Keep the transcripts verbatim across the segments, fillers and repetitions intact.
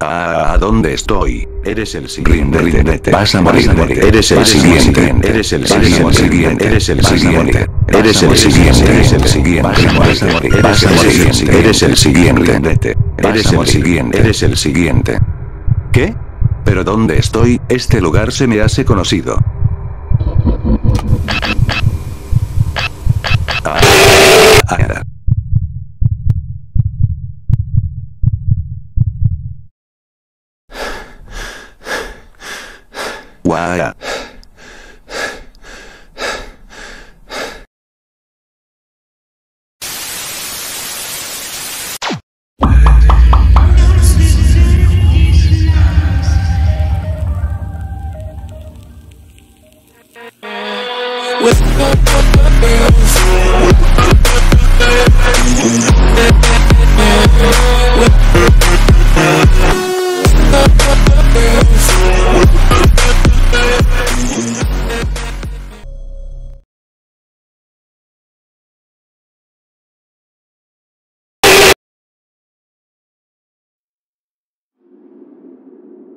Ah, ¿a dónde estoy? Eres el siguiente. Ríndete. Vas a morir. Eres el siguiente. Eres el siguiente. Eres el siguiente. Eres el siguiente. Eres el siguiente. Vas a morir. Vas a morir. Eres el siguiente. Ríndete. Eres el siguiente. Eres el siguiente. ¿Qué? ¿Pero dónde estoy? Este lugar se me hace conocido. Ah, ah. Guau.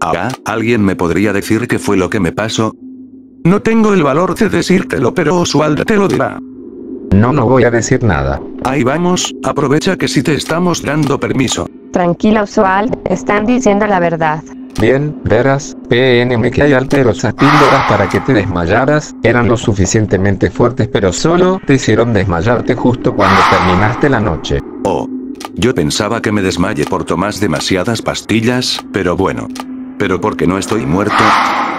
Ahora, ¿alguien me podría decir qué fue lo que me pasó? No tengo el valor de decírtelo, pero Oswald te lo dirá. No, no voy a decir nada. Ahí vamos, aprovecha que sí te estamos dando permiso. Tranquila Oswald, están diciendo la verdad. Bien, verás, P N M que hay alterosas píldoras para que te desmayaras, eran lo suficientemente fuertes pero solo te hicieron desmayarte justo cuando terminaste la noche. Oh, yo pensaba que me desmayé por tomar demasiadas pastillas, pero bueno. Pero porque no estoy muerto.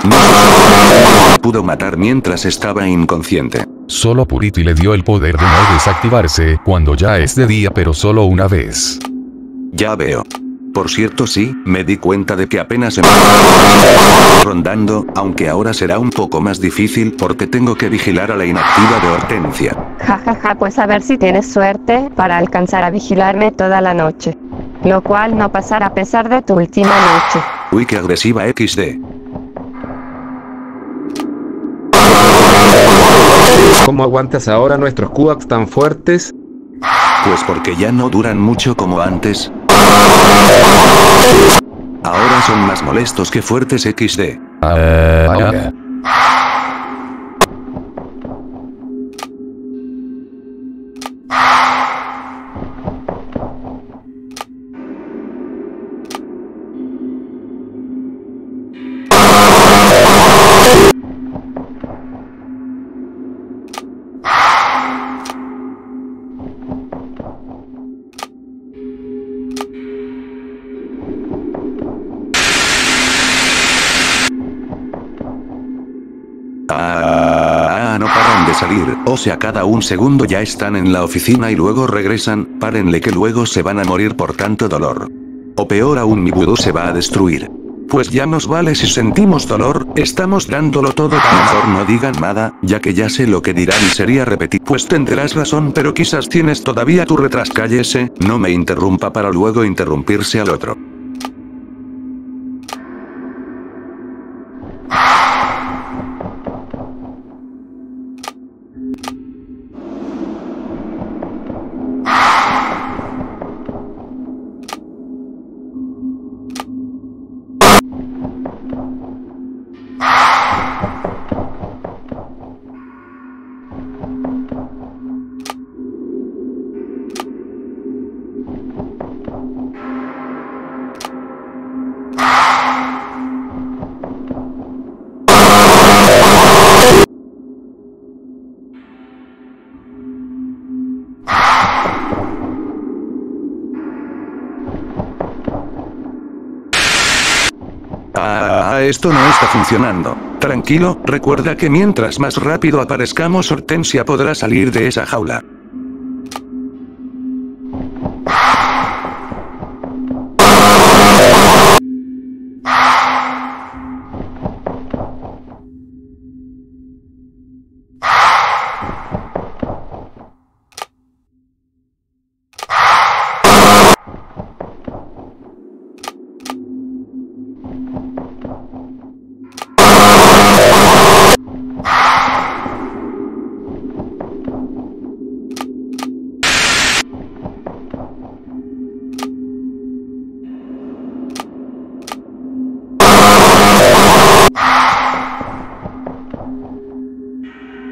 No pudo matar mientras estaba inconsciente. Solo Purity le dio el poder de no desactivarse cuando ya es de día, pero solo una vez. Ya veo. Por cierto, sí, me di cuenta de que apenas se me está rondando, aunque ahora será un poco más difícil porque tengo que vigilar a la inactiva de Hortensia. Ja ja ja, pues a ver si tienes suerte para alcanzar a vigilarme toda la noche. Lo cual no pasará a pesar de tu última noche. Uy, qué agresiva equis de. ¿Cómo aguantas ahora nuestros Q A Cs tan fuertes? Pues porque ya no duran mucho como antes. Ahora son más molestos que fuertes equis de. Ahora. O sea, cada un segundo ya están en la oficina y luego regresan. Párenle que luego se van a morir por tanto dolor. O peor aún, mi vudú se va a destruir. Pues ya nos vale si sentimos dolor, estamos dándolo todo. Mejor no digan nada, ya que ya sé lo que dirán y sería repetir. Pues tendrás razón, pero quizás tienes todavía tu retras. Cállese, no me interrumpa para luego interrumpirse al otro. Esto no está funcionando. Tranquilo, recuerda que mientras más rápido aparezcamos, Hortensia podrá salir de esa jaula.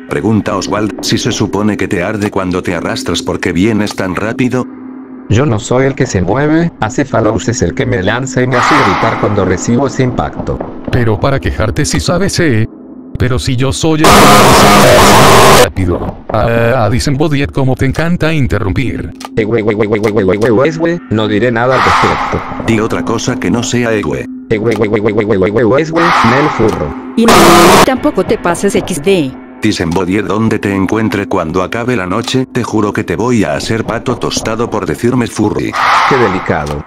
Pregunta Oswald, si se supone que te arde cuando te arrastras, porque vienes tan rápido. Yo no soy el que se mueve, Acephalous es el que me lanza y me hace gritar cuando recibo ese impacto. Pero para quejarte si sabes, eh. Pero si yo soy el que más rápido. Ah, dicen Bodiet, como te encanta interrumpir. Ewe, ewe, ewe, ewe, ewe, ewe, ewe, no diré nada al respecto. Di otra cosa que no sea ewe. Ewe, ewe, ewe, ewe, ewe, ewe, ewe, Nel Furro. Y no, tampoco te pases equis de. Dicen Bodiet, donde te encuentre cuando acabe la noche, te juro que te voy a hacer pato tostado por decirme furry. Qué delicado.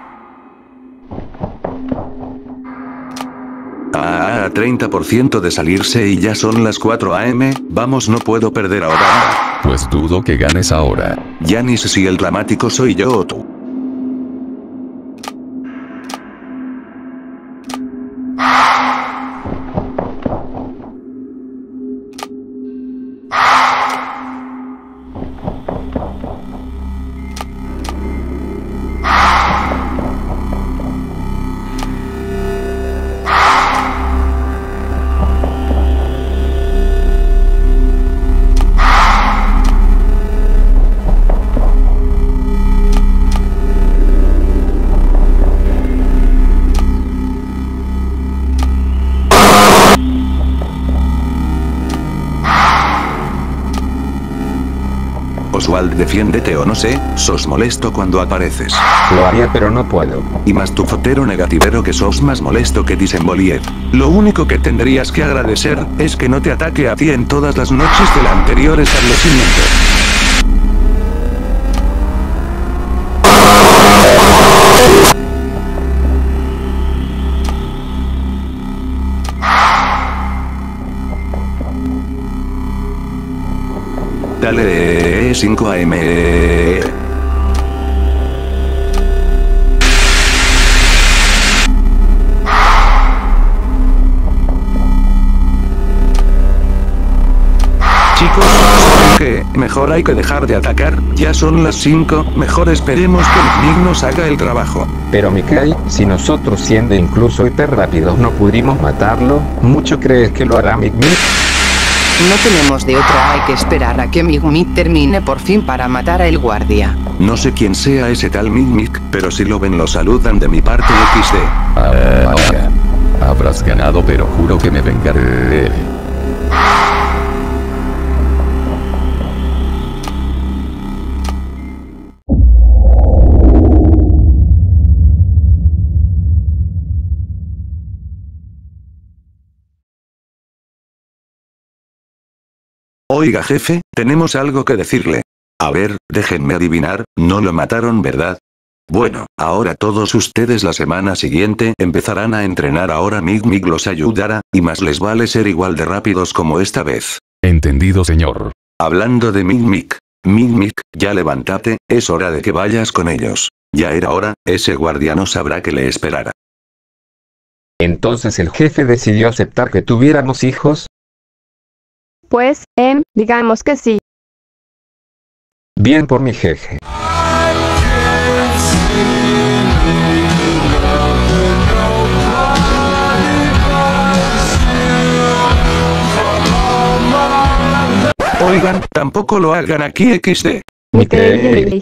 Ah, treinta por ciento de salirse y ya son las cuatro a m, vamos, no puedo perder ahora. Pues dudo que ganes ahora. Ya ni sé si el dramático soy yo o tú. Oswald, defiéndete o no sé, sos molesto cuando apareces. Lo haría pero no puedo. Y más tu fotero negativero que sos, más molesto que dicen Bodiet. Lo único que tendrías que agradecer es que no te ataque a ti en todas las noches del anterior establecimiento. Dale. cinco a m. Chicos, ¿saben qué? Mejor hay que dejar de atacar, ya son las cinco, mejor esperemos que el Magnus haga el trabajo. Pero Mikhail, si nosotros siendo incluso hiper rápidos no pudimos matarlo, ¿mucho crees que lo hará Magnus? No tenemos de otra, hay que esperar a que Mi'kmaq termine por fin para matar al guardia. No sé quién sea ese tal Mi'kmaq, pero si lo ven lo saludan de mi parte equis de. Ah, ahora. Habrás ganado, pero juro que me vengaré. Oiga jefe, tenemos algo que decirle. A ver, déjenme adivinar, no lo mataron, ¿verdad? Bueno, ahora todos ustedes la semana siguiente empezarán a entrenar, ahora Mi'kmaq los ayudará, y más les vale ser igual de rápidos como esta vez. Entendido, señor. Hablando de Mi'kmaq. Mi'kmaq, ya levántate, es hora de que vayas con ellos. Ya era hora, ese guardia no sabrá que le esperara. Entonces el jefe decidió aceptar que tuviéramos hijos. Pues, em, digamos que sí. Bien por mi jeje. Oigan, tampoco lo hagan aquí equis de. Miquel.